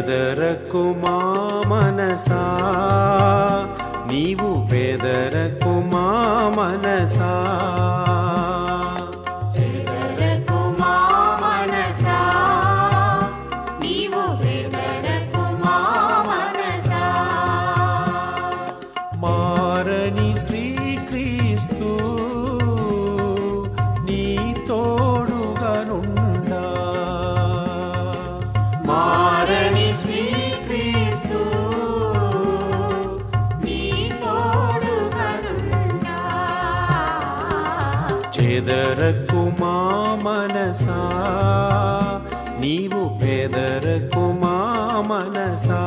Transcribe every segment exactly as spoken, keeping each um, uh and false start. పేదరకు మా మనసా, నీవు పేదరకు మా మనసా, పేదరకు మా మనసా, నీవు పేదరకు మా మనసా, పేదరకు మా మనసా, నీవు పేదరకు మా మనసా.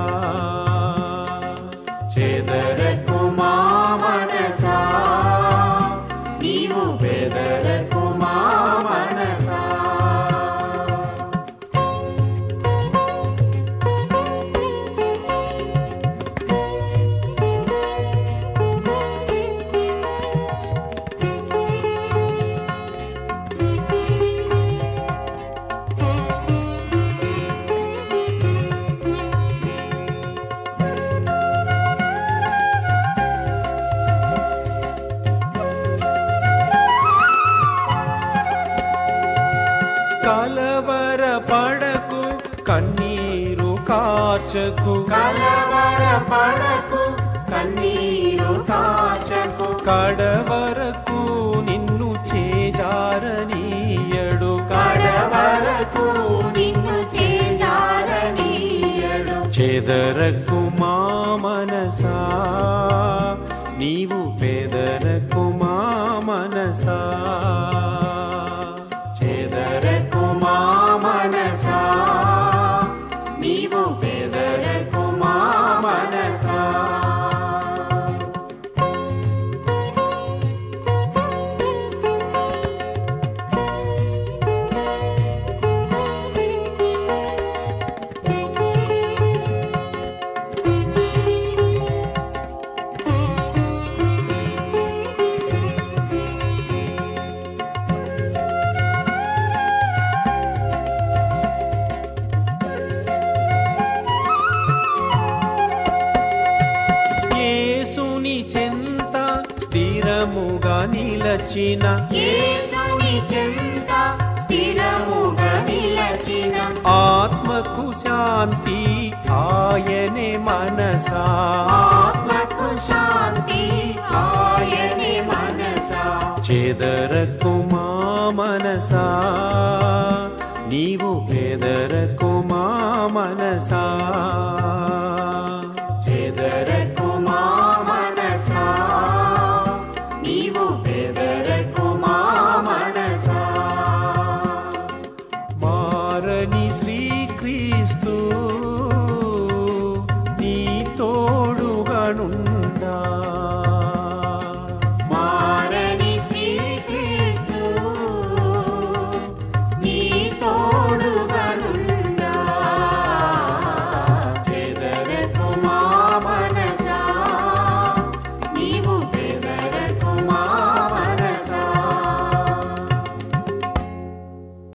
కలవర పడకు కన్నీరు కాచకు, కలవర పడకు కన్నీరు కాచకు, కడవరకు నిన్ను చేజారనీయడు, కడవరకు నిన్ను చేజారనీయడు. చెదరకు మా మనసా, నీవు పేదరకు మా మనసా, స్థిరముగా నిలచిన యేసుని చెంత, స్థిరముగా నిలచిన ఆత్మకు శాంతి ఆయనే మనసా, ఆత్మకు శాంతి ఆయనే మనసా. చెదరకు మా మనసా, నీవు పేదరకు మా మనసా,